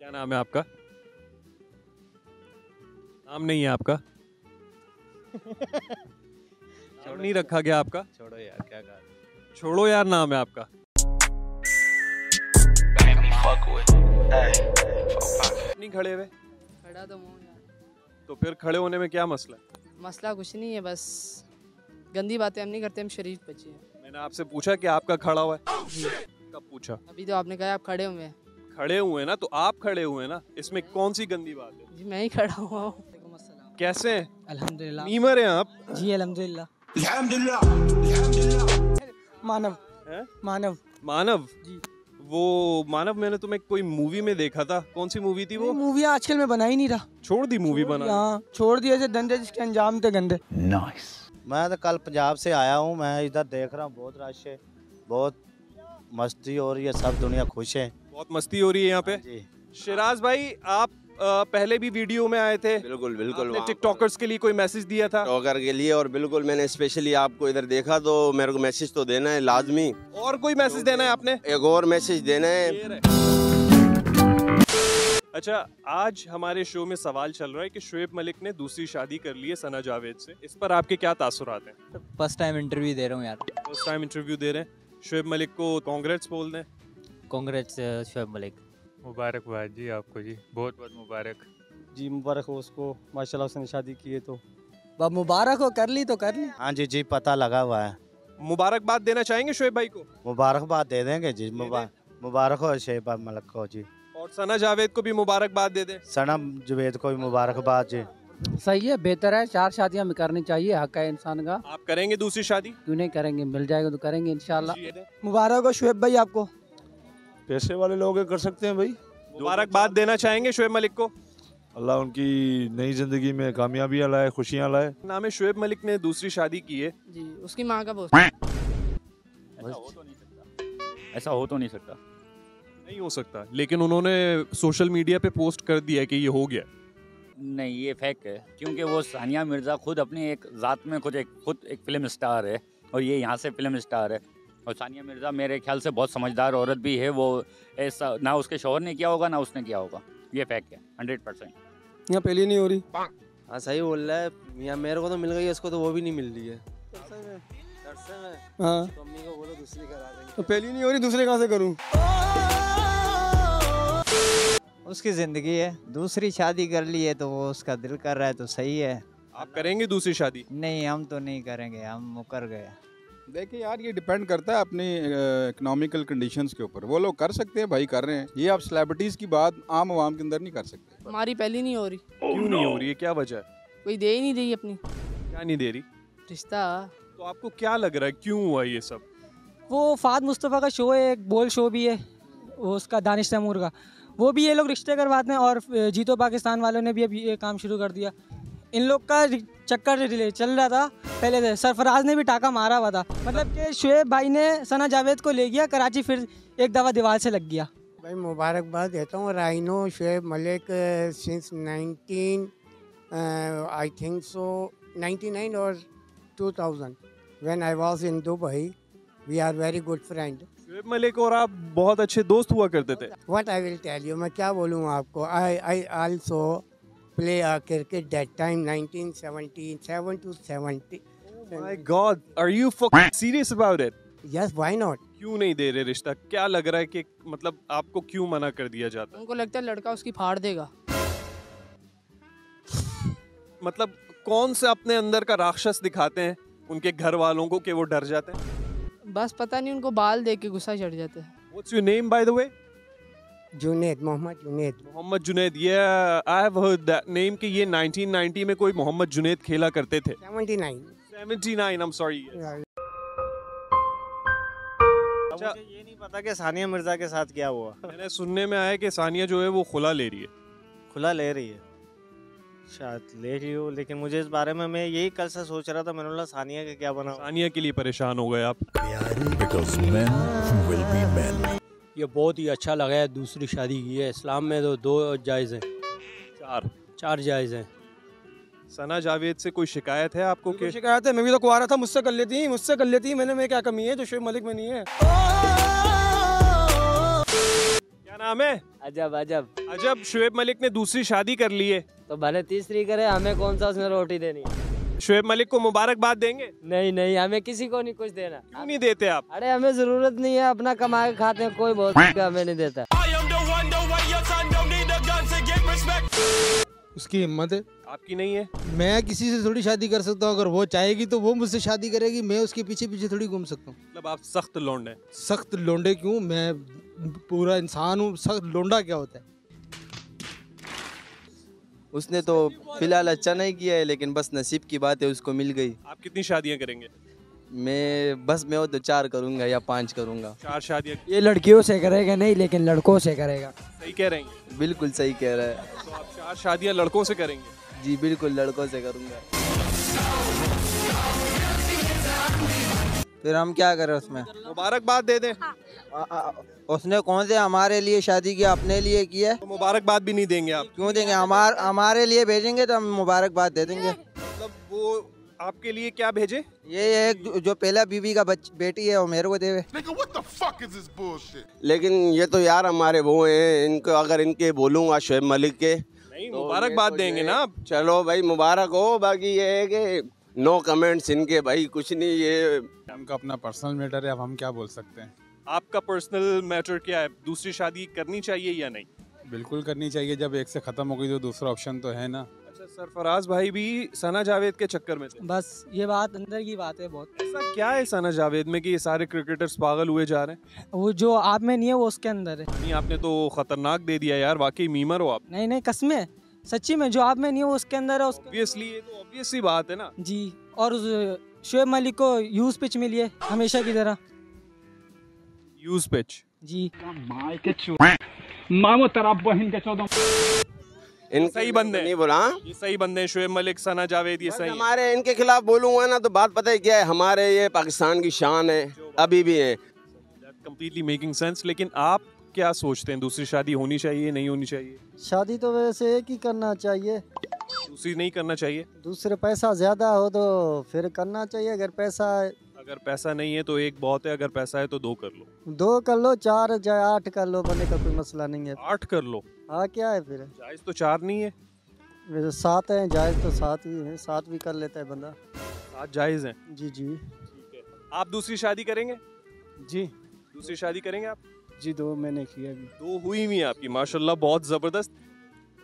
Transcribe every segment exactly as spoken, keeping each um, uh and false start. क्या नाम है आपका? नाम नहीं है आपका? छोड़ नहीं रखा गया आपका? छोड़ो यार, क्या कहा, छोड़ो यार नाम है आपका। नहीं खड़े हुए, खड़ा तो हूं यार। तो फिर खड़े होने में क्या मसला है? मसला कुछ नहीं है, बस गंदी बातें हम नहीं करते, हम शरीफ बच्चे हैं। मैंने आपसे पूछा कि आपका खड़ा हुआ है कब? पूछा अभी, तो आपने कहा आप खड़े हुए हैं। खड़े हुए ना, तो आप खड़े हुए ना, इसमें कौन सी गंदी बात है? जी मैं ही खड़ा हुआ हूँ। कैसे हैं? अल्हम्दुलिल्लाह। मीमर हैं आप? जी अल्हम्दुलिल्लाह। मानव है? मानव मानव जी, वो मानव मैंने तुम्हें कोई मूवी में देखा था। कौन सी मूवी थी वो? मूवी आजकल मैं बना ही नहीं रहा, छोड़ दी मूवी बना। हाँ छोड़ दिया, गंदे जिसके अंजाम थे गंदे। नाइस। मैं तो कल पंजाब से आया हूँ, मैं इधर देख रहा हूँ बहुत रश है, बहुत मस्ती हो रही है, सब दुनिया खुश है, बहुत मस्ती हो रही है यहाँ पे। शिराज भाई आप आ, पहले भी वीडियो में आए थे। बिल्कुल बिल्कुल। टिकटॉकर्स के लिए कोई मैसेज दिया था? टिकटॉकर के लिए, और बिल्कुल मैंने स्पेशली आपको इधर देखा तो मेरे को मैसेज तो देना है लाजमी। और कोई मैसेज देना है आपने? एक और मैसेज देना है। अच्छा, आज हमारे शो में सवाल चल रहा है कि शोएब मलिक ने दूसरी शादी कर ली है सना जावेद से, इस पर आपके क्या तासुरात हैं? फर्स्ट टाइम इंटरव्यू दे रहा हूँ यार। फर्स्ट टाइम इंटरव्यू दे रहे हैं। शोएब मलिक को कांग्रेस बोल दें। कांग्रेस शोएब मलिक। मुबारकबाद जी आपको जी, बहुत बहुत मुबारक जी। मुबारक हो उसको, माशाल्लाह उसने शादी की है तो बस मुबारक हो, कर ली तो कर ली। हाँ जी जी, पता लगा हुआ है। मुबारकबाद देना चाहेंगे शोएब भाई को? मुबारकबाद दे देंगे जी, मुबारक मुबारक हो शोएब मलिक को जी। और सना जावेद को भी मुबारकबाद दे दें। सना जावेद को भी मुबारकबाद जी। सही है, बेहतर है, चार शादियाँ हमें करनी चाहिए, हक है इंसान का। आप करेंगे दूसरी शादी? क्यों नहीं करेंगे, मिल जाएगा तो करेंगे इंशाल्लाह। मुबारक हो शोएब भाई आपको। पैसे वाले लोग कर सकते हैं भाई। मुबारकबाद देना चाहेंगे शोएब मलिक को? अल्लाह उनकी नई जिंदगी में कामयाबी लाए, खुशियाँ लाए। नाम है शोएब मलिक ने दूसरी शादी की है जी, उसकी माँ का बोझ। ऐसा हो तो नहीं सकता, ऐसा हो तो नहीं सकता, नहीं हो सकता। लेकिन उन्होंने सोशल मीडिया पे पोस्ट कर दिया कि ये हो गया। नहीं, ये फेक है, क्योंकि वो सानिया मिर्जा खुद अपनी एक जात में खुद एक खुद एक फिल्म स्टार है, और ये यहाँ से फिल्म स्टार है। और सानिया मिर्ज़ा मेरे ख्याल से बहुत समझदार औरत भी है, वो ऐसा ना उसके शौहर ने किया होगा ना उसने किया होगा। ये फैक है हंड्रेड परसेंट। यहाँ पहली नहीं हो रही। हाँ सही बोल रहा है, यहाँ मेरे को तो मिल गई है, उसको तो वो भी नहीं मिल रही है। हाँ तो मम्मी को बोलो दूसरी करा देंगे। तो पहली नहीं हो रही, दूसरे कहाँ से करूँ? उसकी ज़िंदगी है, दूसरी शादी कर ली है तो वो उसका दिल कर रहा है तो सही है। आप करेंगे दूसरी शादी? नहीं, हम तो नहीं करेंगे, हम मुकर गए। देखिए यार, ये डिपेंड करता है अपनी इकोनॉमिकल कंडीशंस के ऊपर। वो लोग कर सकते हैं भाई, कर रहे हैं। ये आप सेलिब्रिटीज की बात आम आवाम के अंदर नहीं कर सकते। हमारी पहली नहीं हो रही। क्यों oh, no. नहीं हो रही है, क्या वजह है? कोई दे ही नहीं रही अपनी। क्या नहीं दे रही? रिश्ता। तो आपको क्या लग रहा है क्यों हुआ ये सब? वो फाद मुस्तफ़ा का शो है, एक बोल शो भी है उसका, दानिश तैमूर का, वो भी ये लोग रिश्ते करवाते हैं। और जीतो पाकिस्तान वालों ने भी अब ये काम शुरू कर दिया। इन लोग का चक्कर चल रहा था पहले से। सरफराज ने भी टाका मारा हुआ था, मतलब कि शोएब भाई ने सना जावेद को ले गया कराची, फिर एक दवा दीवार से लग गया। भाई मुबारकबाद देता हूँ राइनो Shoaib Malik since nineteen I think so ninety nine और two thousand when I was in Dubai, we are very good friend. Shoaib Malik और आप बहुत अच्छे दोस्त हुआ करते थे। What I will tell you, मैं क्या बोलूँ आपको। I I also play a cricket that time nineteen seventy-seven to seventy. Oh my God, are you fucking serious about it? Yes, why not? क्यों नहीं दे रहे रिश्ता? क्या लग रहा है कि मतलब आपको क्यों मना कर दिया जाता है? उनको लगता है लड़का उसकी फाड़ देगा। मतलब कौन से अपने अंदर का राक्षस दिखाते हैं उनके घर वालों को कि वो डर जाते हैं? बस पता नहीं, उनको बाल दे के गुस्सा चढ़ जाता है। What's your name by the way? Junaid, Mohammad Junaid. Mohammad Junaid, ये I have heard that name कि ये नाइनटीन नाइंटी में कोई मोहम्मद जुनेद खेला करते थे। Seventy nine seventy nine, I am sorry. अच्छा, मुझे ये नहीं पता कि सानिया मिर्जा के साथ क्या हुआ। मैंने सुनने में आया कि सानिया जो है वो खुला ले रही है। खुला ले रही है, शायद ले रही हो, लेकिन मुझे इस बारे में मैं यही कल से सोच रहा था। मैंने बोला सानिया का क्या बना? सानिया के लिए परेशान हो गए आप? ये बहुत ही अच्छा लगा है, दूसरी शादी की है। इस्लाम में तो दो जायज़ हैं, चार चार जायज़ हैं। सना जावेद से कोई शिकायत है आपको? क्या शिकायत है, मैं भी तो कुंवारा था, मुझसे कर लेती मुझसे कर लेती मैंने, मैं क्या कमी है जो शोएब मलिक में नहीं है। क्या नाम नाम है? अजब अजब अजब। शोएब मलिक ने दूसरी शादी कर ली है, तो भले तीसरी करे, हमें कौन सा उसमें रोटी देनी है। शोएब मलिक को मुबारकबाद देंगे? नहीं नहीं, हमें किसी को नहीं कुछ देना। क्यों नहीं देते आप? अरे हमें जरूरत नहीं है, अपना कमा के खाते हैं, कोई बहुत हमें नहीं देता। उसकी हिम्मत है, आपकी नहीं है। मैं किसी से थोड़ी शादी कर सकता हूँ, अगर वो चाहेगी तो वो मुझसे शादी करेगी, मैं उसके पीछे पीछे थोड़ी घूम सकता हूँ। मतलब आप सख्त लोंडे। सख्त लोंडे क्यों, मैं पूरा इंसान हूँ, सख्त लोंडा क्या होता है। उसने तो फिलहाल अच्छा नहीं किया है, लेकिन बस नसीब की बात है, उसको मिल गई। आप कितनी शादियाँ करेंगे? मैं बस मैं वो तो चार करूँगा या पाँच करूँगा। चार शादियाँ ये लड़कियों से करेगा नहीं, लेकिन लड़कों से करेगा। सही कह रहे हैं, बिल्कुल सही कह रहे हैं। तो आप चार शादियाँ लड़कों से करेंगे? जी बिल्कुल, लड़कों से करूंगा। फिर हम क्या करें उसमें? मुबारकबाद दे दें। आ, आ, उसने कौन से हमारे लिए शादी किया, अपने लिए किया? तो मुबारकबाद भी नहीं देंगे आप? क्यों देंगे, हमार हमारे लिए भेजेंगे तो हम मुबारकबाद दे देंगे। मतलब वो आपके लिए क्या भेजे? ये एक जो पहला बीवी का बेटी है वो मेरे को देवे। लेकिन ये तो यार हमारे वो हैं, इनको अगर इनके बोलूँगा शोएब मलिक के तो मुबारकबाद देंगे ना आप। चलो भाई मुबारक हो, बाकी ये है कि नो कमेंट्स इनके भाई, कुछ नहीं, ये हमका अपना पर्सनल मैटर है, अब हम क्या बोल सकते हैं। आपका पर्सनल मैटर क्या है, दूसरी शादी करनी चाहिए या नहीं? बिल्कुल करनी चाहिए, जब एक से ख़त्म हो गई तो दूसरा ऑप्शन तो है ना। अच्छा, सरफराज भाई भी सना जावेद के चक्कर में थे। बस ये बात अंदर की बात है बहुत। ऐसा क्या है सना जावेद में कि ये सारे क्रिकेटर्स पागल हुए जा रहे हैं? वो जो आप में नहीं है वो उसके अंदर है। नहीं, आपने तो खतरनाक दे दिया यार, वाकई मीमर हो आप। नहीं नहीं, कसमें सच्ची में, जो आप में नहीं है वो उसके अंदर है। ऑब्वियसली ये तो ऑब्वियसली बात है ना जी। और शोएब मलिक को यूज पिच मिली है, हमेशा की तरह यूज पिच जी। मामो तेरा बहन के चौदह। इन सही बंदे नहीं बोला, ये सही बंदे शोएब मलिक, सना जावेद, ये सही। हमारे इनके खिलाफ बोलूंगा ना तो बात पता है क्या है, हमारे ये पाकिस्तान की शान है, अभी भी है। Completely making sense. लेकिन आप क्या सोचते हैं, दूसरी शादी होनी चाहिए नहीं होनी चाहिए? शादी तो वैसे एक ही करना चाहिए, दूसरी नहीं करना चाहिए। दूसरे पैसा ज्यादा हो तो फिर करना चाहिए, अगर पैसा अगर पैसा नहीं है तो एक बहुत है, अगर पैसा है तो दो कर लो, दो कर लो, चार चाहे आठ कर लो, बने का कोई मसला नहीं है। आठ कर लो, हाँ क्या है फिर। जायज तो चार नहीं है, वैसे सात है, जायज तो सात ही है, सात भी कर लेता है बंदा, सात जायज है जी जी। ठीक है, आप दूसरी शादी करेंगे? जी दूसरी शादी करेंगे आप? जी दो मैंने किया, दो हुई हुई आपकी, माशाल्लाह बहुत ज़बरदस्त।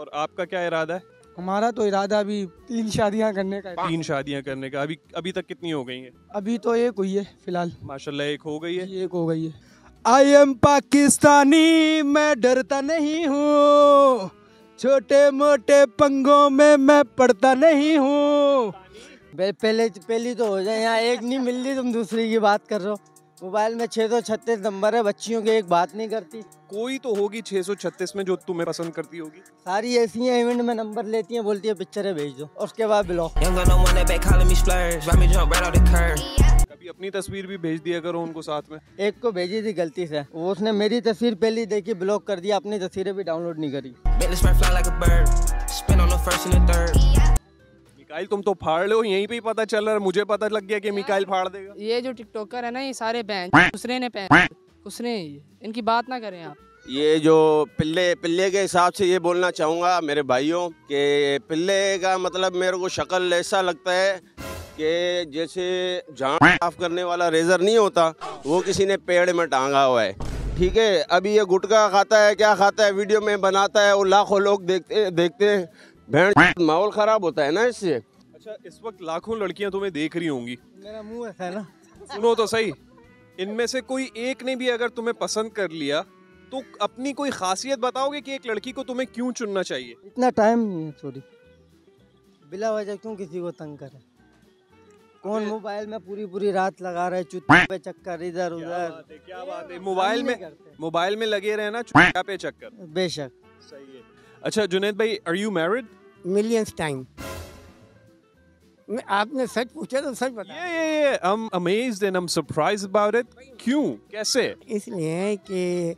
और आपका क्या इरादा है? हमारा तो इरादा अभी तीन शादियां करने का। तीन शादियां करने का। अभी अभी तक कितनी हो गई हैं? अभी तो एक हुई है फिलहाल, माशाल्लाह एक हो गई है। एक हो गई है। आई एम पाकिस्तानी, मैं डरता नहीं हूँ, छोटे मोटे पंगों में मैं पड़ता नहीं हूँ। पहले पहली तो हो जाए, यहाँ एक नहीं मिल रही, तुम दूसरी की बात कर रहे हो। मोबाइल में छः सौ छत्तीस नंबर है, बच्चियों की एक बात नहीं करती। कोई तो होगी छः सौ छत्तीस में जो तुम्हें पसंद करती होगी। सारी ऐसी हैं, इवेंट में नंबर लेती हैं, बोलती है पिक्चरें भेज दो, उसके बाद ब्लॉक। कभी अपनी तस्वीर भी भेज दिया करो उनको साथ में। एक को भेजी थी गलती से, वो उसने मेरी तस्वीर पहली देखी, ब्लॉक कर दिया, अपनी तस्वीरें भी डाउनलोड नहीं करी। मिकाइल तुम तो फाड़ लो, यहीं पे ही पता चल रहा है, मुझे पता लग गया कि मिकाइल फाड़ देगा। ये जो टिकटॉकर है ना, ये सारे बैंक उसने ने बैंक उसने, इनकी बात ना करें आप। ये जो पिल्ले पिल्ले के हिसाब से ये बोलना चाहूँगा मेरे भाइयों के, पिल्ले का मतलब मेरे को शक्ल ऐसा लगता है कि जैसे जहाँ साफ करने वाला रेजर नहीं होता, वो किसी ने पेड़ में टांगा हुआ है। ठीक है, अभी ये गुटखा खाता है, क्या खाता है, वीडियो में बनाता है, वो लाखों लोग देखते देखते हैं, माहौल खराब होता है ना इससे। अच्छा, इस वक्त लाखों लड़कियां तुम्हें देख रही होंगी, मेरा मुंह है ना, सुनो तो सही। इनमें से कोई एक ने भी अगर तुम्हें पसंद कर लिया तो अपनी कोई खासियत बताओगे कि एक लड़की को तुम्हें क्यों चुनना चाहिए? इतना टाइम नहीं है, सॉरी, बिला वजह क्यों किसी को तंग करे। कौन मोबाइल में पूरी पूरी रात लगा रहे, चुट्टी पे चक्कर इधर उधर, क्या बात है। मोबाइल में मोबाइल में लगे रहे ना, चुट्टी पे चक्कर, बेशक सही है। अच्छा जुनेद भाई, are you married? Millions time. आपने सच पूछा तो सच बताया। ये ये ये I'm amazed and I'm surprised about it. क्यों, कैसे? इसलिए कि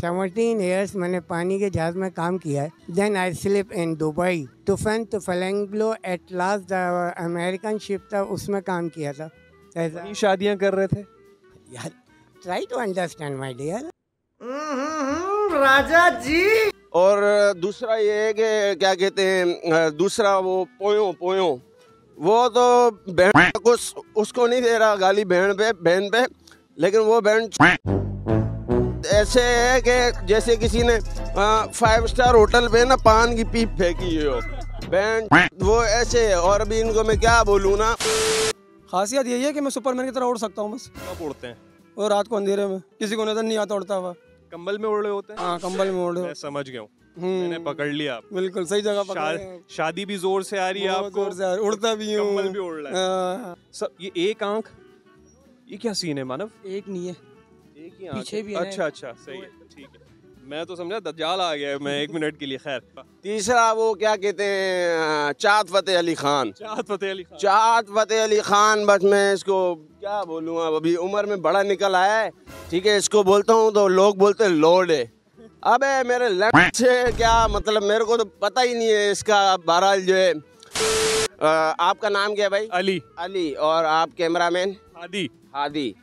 सेवेंटीन ईयर्स मैंने पानी के जहाज में काम किया है। Then I slip in Dubai, तुफैन तुफलंगलो, एट लास्ट अमेरिकन शिप था, उसमें काम किया था। शादियां कर रहे थे यार, try to understand my dear. Raja ji. और दूसरा ये है कि क्या कहते हैं, दूसरा वो पोयों पोयों वो तो बहन को उसको नहीं दे रहा गाली बहन पे बहन पे, लेकिन वो बहन ऐसे है कि जैसे किसी ने फाइव स्टार होटल पे ना पान की पीप फेंकी हो, बहन वो ऐसे है। और अभी इनको मैं क्या बोलूँ ना, खासियत यही है कि मैं सुपरमैन की तरह उड़ सकता हूँ। बस कब उड़ते हैं? और रात को अंधेरे में किसी को नजर नहीं आता उड़ता हुआ, कंबल में उड़े होते हैं। हाँ कंबल में उड़े। मैं समझ गया हूँ, मैंने पकड़ लिया आप। बिल्कुल सही जगह पकड़े हैं। शादी भी जोर से आ रही है आपको, जोर से आ रही, उड़ता भी हूँ, कंबल भी उड़ रहा है। सब ये एक आंख, ये क्या सीन है मानव? एक नहीं है, एक ही आंख पीछे भी है। अच्छा अच्छा सही है, ठीक है। मैं तो समझा दज्जाल आ गया मैं एक मिनट के लिए। खैर तीसरा वो क्या कहते हैं, चाहत फतेह अली खान। चाहत फतेह अली खान चाहत फतेह अली खान बस मैं इसको क्या बोलूँ, अब अभी उम्र में बड़ा निकल आया है, ठीक है। इसको बोलता हूँ तो लोग बोलते हैं लोड है। अबे मेरे लंच से क्या मतलब, मेरे को तो पता ही नहीं है इसका। बहरहाल जो है, आपका नाम क्या है भाई? अली। अली। और आप कैमरा मैन? हादी। हादी।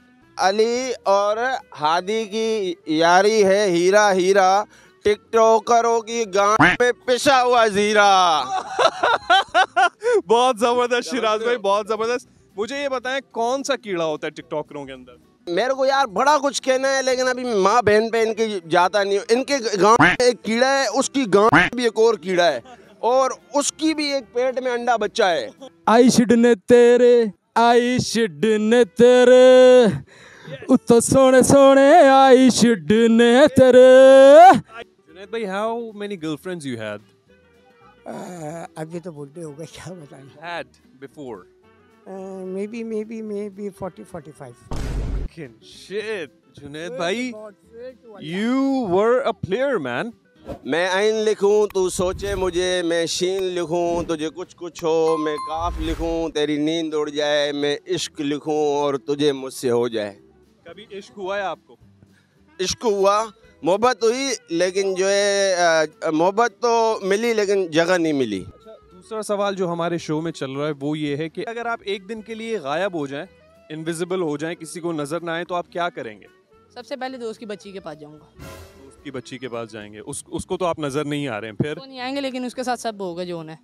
अली और हादी की यारी है हीरा हीरा, टिकटॉकरों की गांड में पिसा हुआ जीरा। बहुत जबरदस्त शिराज भाई, बहुत जबरदस्त। मुझे ये बताएं कौन सा कीड़ा होता है टिकटॉकरों के अंदर? मेरे को यार बड़ा कुछ कहना है, लेकिन अभी माँ बहन पे इनके जाता नहीं। इनके गांड में एक कीड़ा है, उसकी गांड में भी एक और कीड़ा है, और उसकी भी एक पेट में अंडा बच्चा है। आईशिड ने तेरे आई शिड ने तेरे उत्तो सोने सोने आई शिड ने तेरे। जुनैद भाई, how many girlfriends you had? अभी तो बोलते होगा क्या बताएं। Had before? Maybe maybe maybe forty forty five. Fucking shit, Junaid भाई, you were a player man. मैं आइन लिखूं तू सोचे मुझे, मैं शीन लिखूं तुझे कुछ कुछ हो, मैं काफ लिखूं तेरी नींद उड़ जाए, मैं इश्क लिखूं और तुझे मुझसे हो जाए। कभी इश्क हुआ है आपको? इश्क हुआ, मोहब्बत हुई, लेकिन जो है मोहब्बत तो मिली लेकिन जगह नहीं मिली। अच्छा, दूसरा सवाल जो हमारे शो में चल रहा है वो ये है कि अगर आप एक दिन के लिए गायब हो जाएं, इनविजिबल हो जाएं, किसी को नजर ना आए, तो आप क्या करेंगे? सबसे पहले दोस्त की बच्ची के पास जाऊँगा। की बच्ची के पास जाएंगे, उस, उसको तो आप नजर नहीं आ रहे हैं, फिर तो नहीं आएंगे, लेकिन उसके साथ सब होगा जो होना है।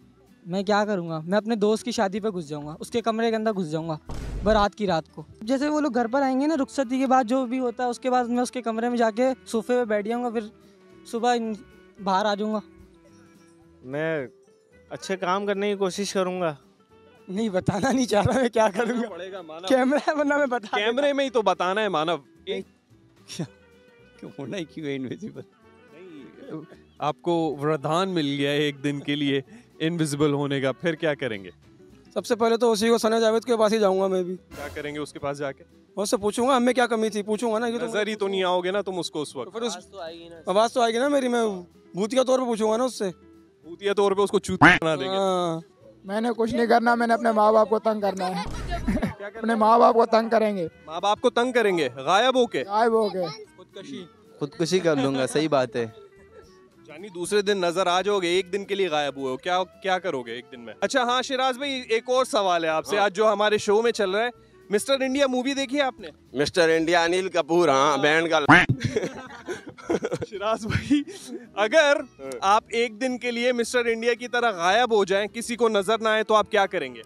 मैं क्या करूंगा, मैं अपने दोस्त की शादी पे घुस जाऊंगा, उसके कमरे के अंदर घुस जाऊंगा बारात की रात को। जैसे वो लोग घर पर आएंगे ना रुखसती के बाद, जो भी होता है उसके बाद मैं उसके कमरे में जाके सोफे पे बैठ जाऊंगा, फिर सुबह बाहर आ जाऊंगा। मैं अच्छे काम करने की कोशिश करूंगा। नहीं बताना नहीं चाह रहा मैं क्या करूँगा, कैमरा वरना मैं बता, कैमरे में ही तो बताना है मानव। क्यों होना ही क्यों है इनविजिबल? नहीं, आपको वरदान मिल गया है एक दिन के लिए इनविजिबल होने का, फिर क्या करेंगे? सबसे पहले तो उसी को सना जावेद के पास ही जाऊंगा। मैं भी क्या करेंगे उसके पास जाके? उससे पूछूंगा हमें क्या कमी थी, पूछूंगा ना। ये तो नजर ही तो नहीं आओगे ना तुम उसको उस वक्त, फिर आवाज़ तो आएगी ना मेरी। मैं भूतिया तौर पर पूछूंगा ना उससे, भूतिया तौर पर उसको चूतिया बना देंगे। मैंने कुछ नहीं करना, मैंने अपने माँ बाप को तंग करना है। अपने माँ बाप को तंग करेंगे। माँ बाप को तंग करेंगे गायब होके? गायब होके खुदकुशी खुदकुशी कर लूंगा। सही बात है जानी, दूसरे दिन नजर आ जाओगे, एक दिन के लिए गायब हुए हो, क्या क्या करोगे एक दिन में? अच्छा हाँ शिराज भाई, एक और सवाल है आपसे। हाँ। आज जो हमारे शो में चल रहा है मिस्टर इंडिया मूवी, देखी है आपने? Mister India Anil Kapoor. हाँ बैंड का। शिराज भाई, अगर आप एक दिन के लिए मिस्टर इंडिया की तरह गायब हो जाए, किसी को नजर ना आए, तो आप क्या करेंगे?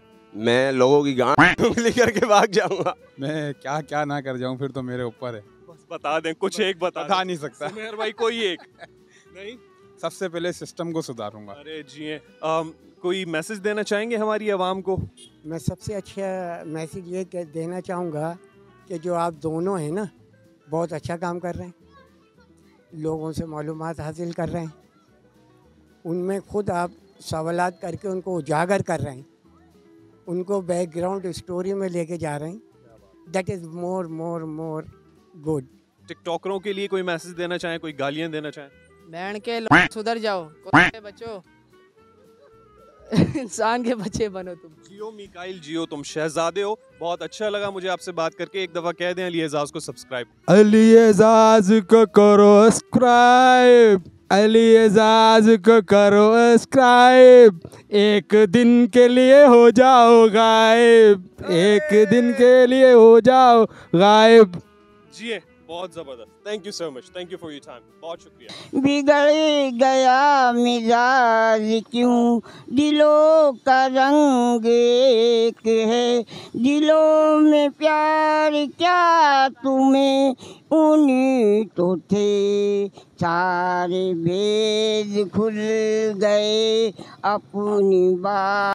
मैं लोगों की गांड उंगली करके भाग जाऊंगा। मैं क्या क्या ना कर जाऊं, फिर तो मेरे ऊपर है। बस बता दें कुछ, एक बता, बता नहीं सकता मेरे भाई कोई एक नहीं। सबसे पहले सिस्टम को सुधारूंगा। अरे जी, कोई मैसेज देना चाहेंगे हमारी आवाम को? मैं सबसे अच्छा मैसेज ये देना चाहूँगा कि जो आप दोनों हैं ना, बहुत अच्छा काम कर रहे हैं, लोगों से मालूमात हासिल कर रहे हैं, उनमें खुद आप सवालात करके उनको उजागर कर रहे हैं, उनको बैकग्राउंड स्टोरी में लेके जा रहे हैं। That is more more more good. टिकटॉकरों के लिए कोई मैसेज देना चाहें, कोई गालियां देना चाहें? बहन के लोग सुधर जाओ, बचो इंसान के बच्चे बनो तुम, जियो मिकाइल जियो, तुम शहजादे हो। बहुत अच्छा लगा मुझे आपसे बात करके। एक दफा कह दें अली एजाज को सब्सक्राइब, अली एजाज को करो सब्सक्राइब, अली एजाज को करो सब्सक्राइब, एक दिन के लिए हो जाओ गायब, एक दिन के लिए हो जाओ गायब। जी बहुत जबरदस्त। Thank you so much, thank you for your time, बहुत शुक्रिया। बिगड़ गया मिजाज क्यों दिलों का रंग एक है, दिलों में प्यार क्या तुम्हें उन्हीं तो थे, सारे भेद खुल गए अपनी बात।